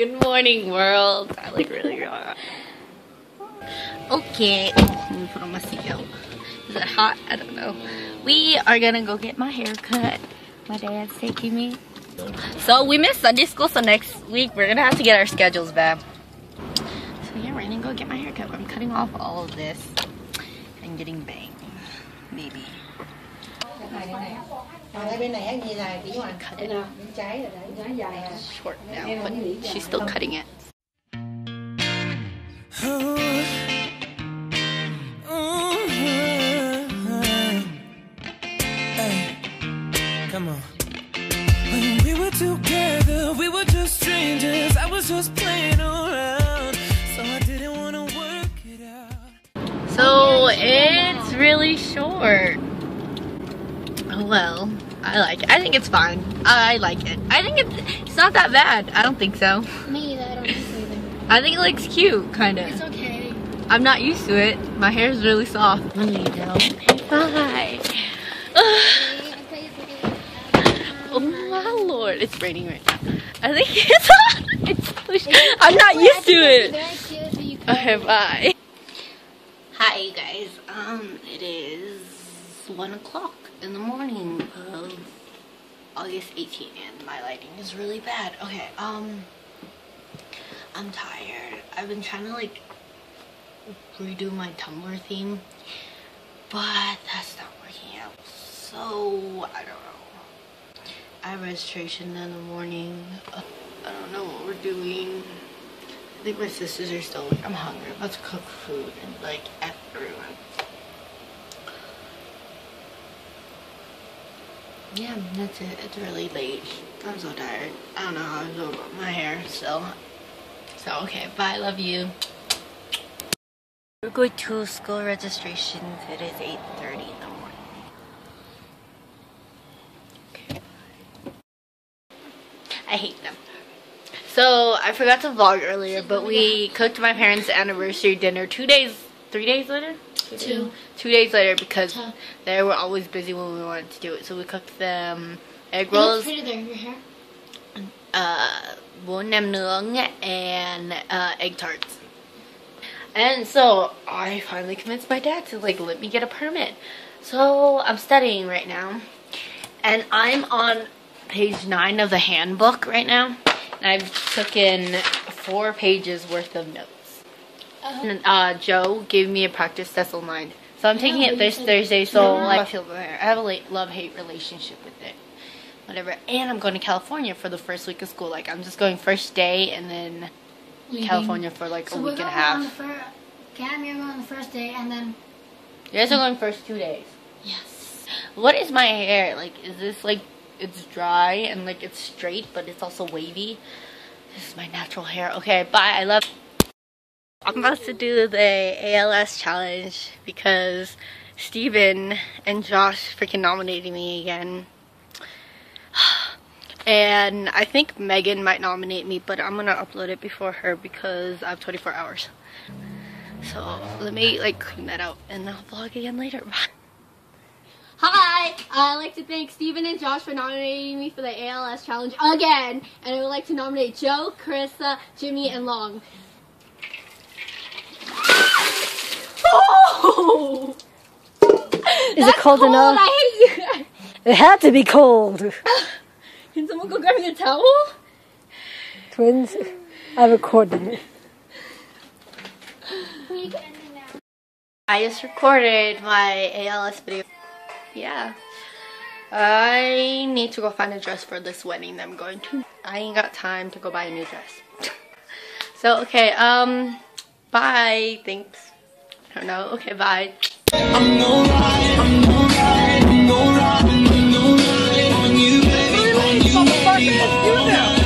Good morning, world. I like really wrong. Okay. Let me put on my seatbelt. Is it hot? I don't know. We are gonna go get my hair cut. My dad's taking me. So we missed Sunday school, so next week we're gonna have to get our schedules back. So yeah, we're gonna go get my hair cut. I'm cutting off all of this and getting banged. Maybe. It's short now, but she's still cutting it. Come on. When we were together, we were just strangers. I was just playing around, so I didn't want to work it out. So it's really short. Well, I like it. I think it's fine. I like it. I think it's not that bad. I don't think so. Me either. I don't think so either. I think it looks cute, kind of. It's okay. I'm not used to it. My hair is really soft. Let me go. Bye. Oh my lord. It's raining right now. I think it's hot. I'm not used to it. Okay, bye. Hi, you guys. It is 1 o'clock in the morning of August 18th and my lighting is really bad. Okay, I'm tired. I've been trying to like redo my Tumblr theme, but that's not working out. So I don't know. I have registration in the morning. I don't know what we're doing. I think my sisters are still awake. I'm hungry. I'm about to cook food and like at everyone. Yeah, that's it. It's really late. I'm so tired. I don't know how I feel about my hair still. So, okay. Bye. Love you. We're going to school registration. It is 8:30 in the morning. Okay. I hate them. So, I forgot to vlog earlier, but we cooked my parents' anniversary dinner 3 days later? Two days later because they were always busy when we wanted to do it. So we cooked them egg rolls. It looks pretty there, your hair. Bún nem nướng and egg tarts. And so I finally convinced my dad to like let me get a permit. So I'm studying right now. And I'm on page 9 of the handbook right now. And I've taken 4 pages worth of notes. And Joe gave me a practice test online. So I'm taking it this Thursday, so I have a love-hate relationship with it. Whatever. And I'm going to California for the first week of school. Like, I'm just going first day and then California for like a week and a half. Cam, you're going the first day and then... You guys are going first 2 days. Yes. What is my hair? Like, is this like, it's dry and like it's straight, but it's also wavy? This is my natural hair. Okay, bye. I love... I'm about to do the ALS challenge because Steven and Josh freaking nominated me again. And I think Megan might nominate me, but I'm gonna upload it before her because I have 24 hours. So let me like clean that out and I'll vlog again later. Hi! I'd like to thank Steven and Josh for nominating me for the ALS challenge again. And I would like to nominate Joe, Carissa, Jimmy, and Long. Oh! Is it cold enough? I hate you. It had to be cold. Can someone go grab me a towel? Twins, I recorded it. I just recorded my ALS video. Yeah. I need to go find a dress for this wedding that I'm going to. I ain't got time to go buy a new dress. So, okay, bye. Thanks. I don't know. Okay, bye. I'm no ride, I'm no ride, I'm no ride, I'm no ride on you, baby, on you, baby, all night,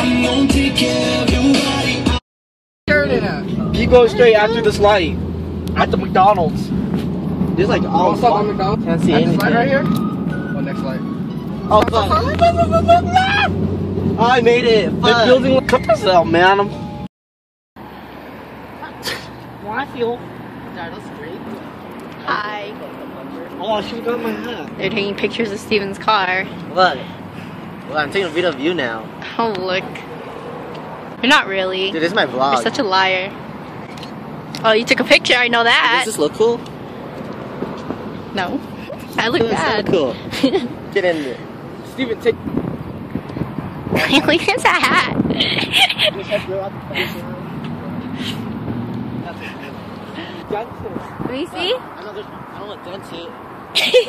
I'm gonna take care of your body. You go straight after this light, at the McDonald's. There's like all the McDonald's. Can't see anything. Right here? Oh, next light. Oh, fuck. I made it. They're building. Cut this out, man. I feel straight. Hi. Oh, she got my hat. They're taking pictures of Steven's car. Look. Well, I'm taking a video of you now. Oh, look. You're not really. Dude, this is my vlog. You're such a liar. Oh, you took a picture, I know that. Does this look cool? No. I look bad. Cool. Get in there. Steven, take... Look at that hat. Let me see. I don't want dents here.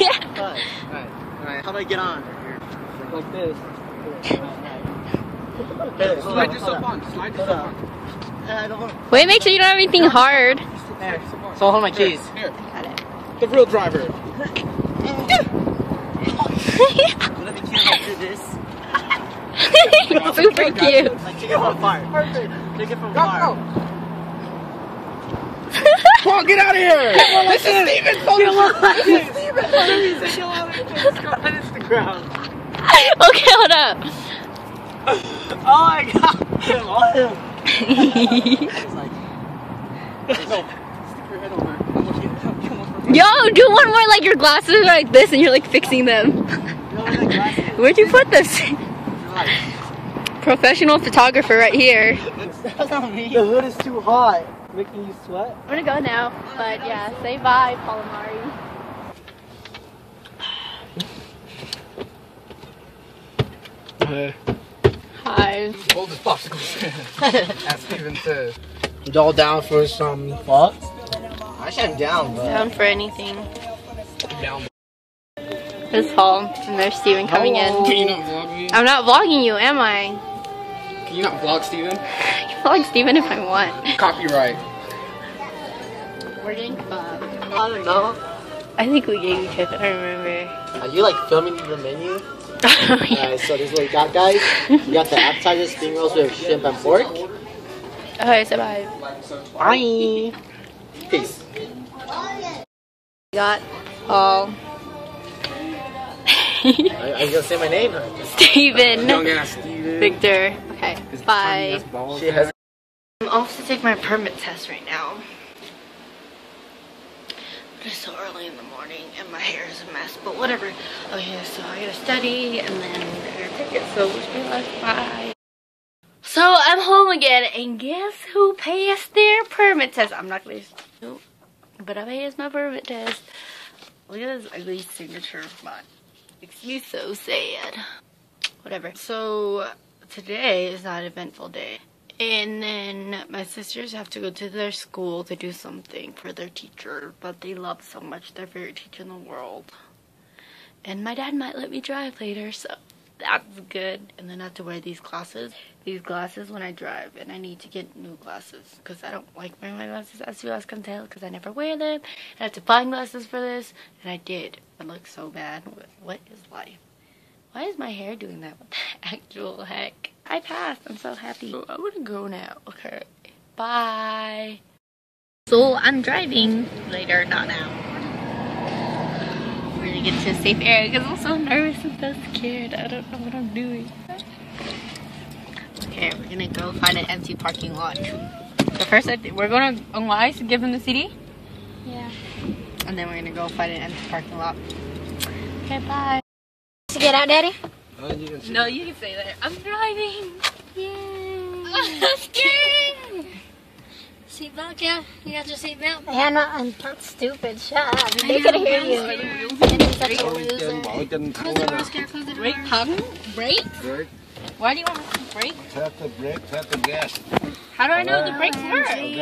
Yeah. Alright. How do I get on? Like this. Okay, slide yourself on. Slide yourself on. Wait, make sure you don't have anything hard. There. So I'll hold my keys. Here. Got it. The real driver. Let me do this. Super cute. Like, take it from far. Perfect. Take it from far. Come on, get out of here! This is Steven's phone. This is Steven's phone. This is the ground. Okay, hold up. Oh my god. No, stick your head over. Yo, do one more like your glasses are like this and you're like fixing them. Where'd you put this? Professional photographer right here. That's not me. The hood is too hot. Making you sweat. I'm gonna go now, but yeah, say bye, Palomari. Hi. Hold the popsicles. As Steven says. You all down for some fuck? Actually, I'm down, but... Down for anything. Down. This hall, and there's Steven coming in. Can you not vlog me? I'm not vlogging you, am I? Can you not vlog Steven? I can vlog Steven if I want. Copyright. We're doing club. I don't know. I think we gave you a tip, I don't remember. Are you like filming the menu? Alright, yeah. So this is what we got, guys. We got the appetizers, spring rolls with shrimp and pork. Okay, so bye. Bye. Peace. We got all. Are you gonna say my name? Steven. Young ass Steven. Victor. Okay. Bye. I'm off to take my permit test right now. It's so early in the morning and my hair is a mess, but whatever. Okay, so I gotta study and then I gotta take it, so wish me luck. Bye. So I'm home again, and guess who passed their permit test? I'm not gonna, but I passed my permit test. Look at this ugly signature of mine. Makes me so sad. Whatever. So today is not an eventful day. And then my sisters have to go to their school to do something for their teacher that they love so much, their favorite teacher in the world. And my dad might let me drive later, so that's good. And then I have to wear these glasses when I drive, and I need to get new glasses because I don't like wearing my glasses, as you guys can tell, because I never wear them. I had to find glasses for this, and I did. I look so bad. What is life? Why is my hair doing that? What the actual heck? I passed. I'm so happy. I want to go now. Okay. Bye. So I'm driving later, not now. We're gonna get to a safe area because I'm so nervous and so scared. I don't know what I'm doing. Okay, we're gonna go find an empty parking lot. So first, we're gonna unwise and give them the CD. Yeah. And then we're gonna go find an empty parking lot. Okay, bye. Did you get out, Daddy? No, you can say that. I'm driving. Yay! Yay! Seatbelt, yeah? You got your seatbelt? Yeah, no, I'm not stupid. Shut up. They could hear you. Brake, pardon? Brake? Why do you want to brake? Tap the brake, tap the gas. How do I know the brakes work? Okay,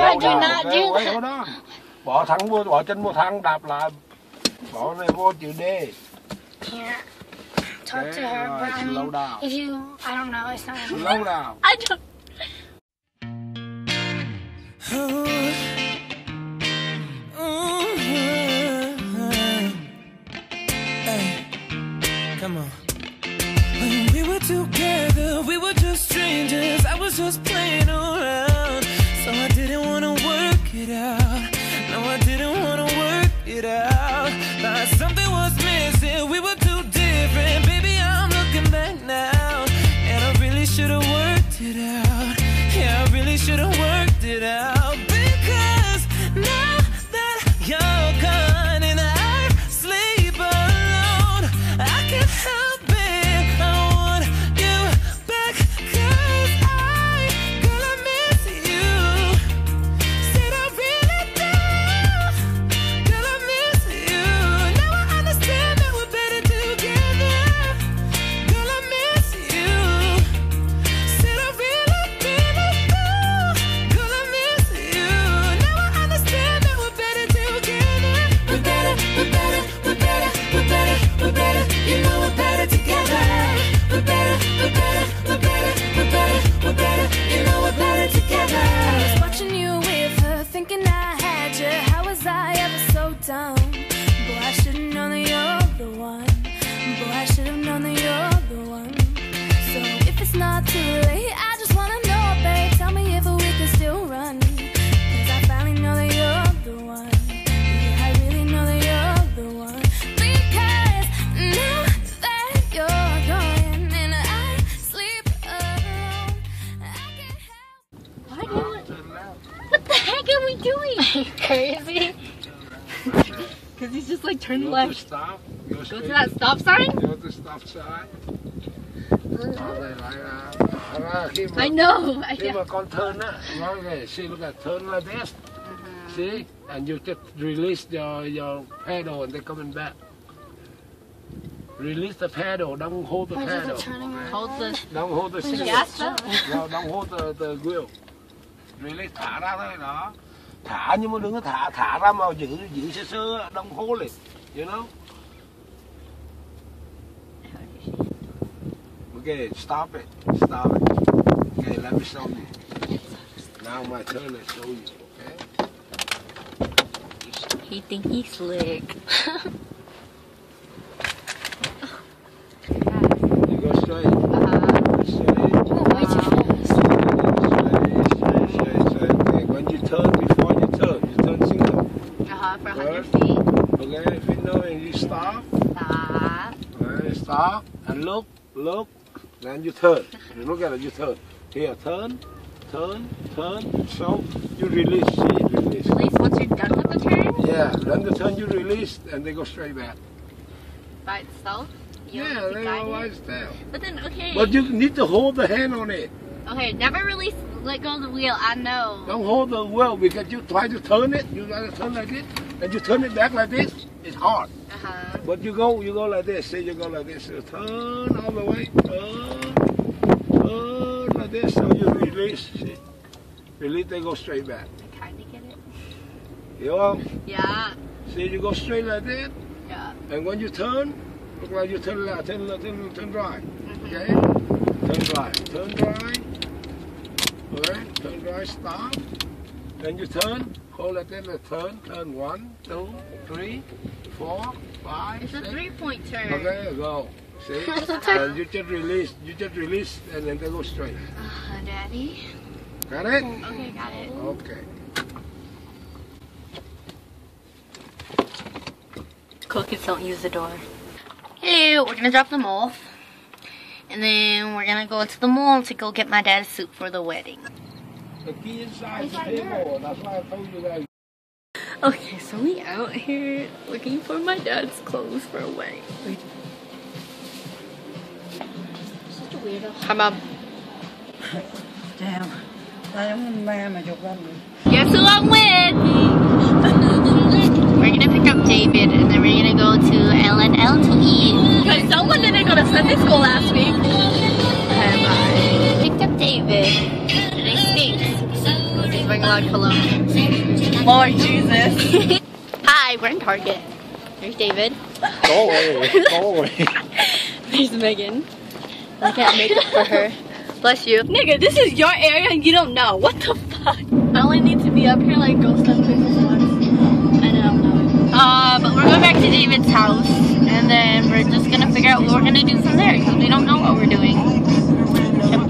I do not do that. Wait, hold on. Bỏ thẳng vô, bỏ chân vô thẳng, đạp lại. Bỏ này vô chữ D. Can't talk to her, but I mean, if you, I don't know, it's not. Slow down. I don't. Hey, come on. When we were together, we were just strangers. I was just playing around, so I didn't want to work it out. No, I didn't want to work it out. But something was missing. We were too different. Baby, I'm looking back now, and I really should have worked it out. Yeah, I really should have worked it out. Because now that you're gone and I sleep alone, I can't help it. I want like turn left. Go to that stop sign? Go to the stop sign. I know. If a con turn, see, look at turn like this. See? And you just release your pedal and they're coming back. Release the pedal, don't hold the pedal. Hold the... Don't hold the gas. No, don't hold the wheel. Release, thả ra thôi, đó. Thả nhưng mà đừng có thả ra mà giữ sơ sơ, don't hold it, you know? Okay, stop it, stop it. Okay, let me show you. Now my turn to show you, okay? He thinks he's slick. Stop and look, then you turn. You look at it, you turn. Here, turn. So you release, see, release. Release once you're done with the turn? Yeah, then the turn you release and they go straight back. By itself? Yeah, they go by itself. But then, okay. But you need to hold the hand on it. Okay, never release, let go of the wheel, I know. Don't hold the wheel because you try to turn it, you try to turn like this, and you turn it back like this, it's hard. But you go like this, see, you go like this, you turn all the way, turn like this, so you release, see, release, they go straight back. I kind of get it. You know? Yeah. See, you go straight like that, yeah. And when you turn, look like you turn left, turn right, okay? Turn right, alright, turn right, stop, then you turn, hold like that, and turn, 1, 2, 3, 4, 5, it's 6. A 3-point turn. Okay, go. See? And you just release and then they go straight. Daddy. Got it? Okay, got it. Okay. Cool kids don't use the door. Hello, we're gonna drop them off. And then we're gonna go into the mall to go get my dad's suit for the wedding. The key inside the table, that's why I told you guys. Okay, so we out here looking for my dad's clothes for a wedding. Such a weirdo. Hi, Mom. Damn. I don't remember your family. Guess who I'm with? We're gonna pick up David and then we're gonna go to L&L to eat. Because someone didn't go to Sunday school last week. Bye. Picked up David. And he stinks. He's wearing a lot of cologne. Lord Jesus. Hi, we're in Target. There's David. Go away. Go away. There's Megan. I can't make up for her. Bless you. Nigga, this is your area and you don't know. What the fuck? I only need to be up here like ghost hunters once. And I don't know. But we're going back to David's house. And then we're just going to figure out what we're going to do from there. Because we don't know what we're doing.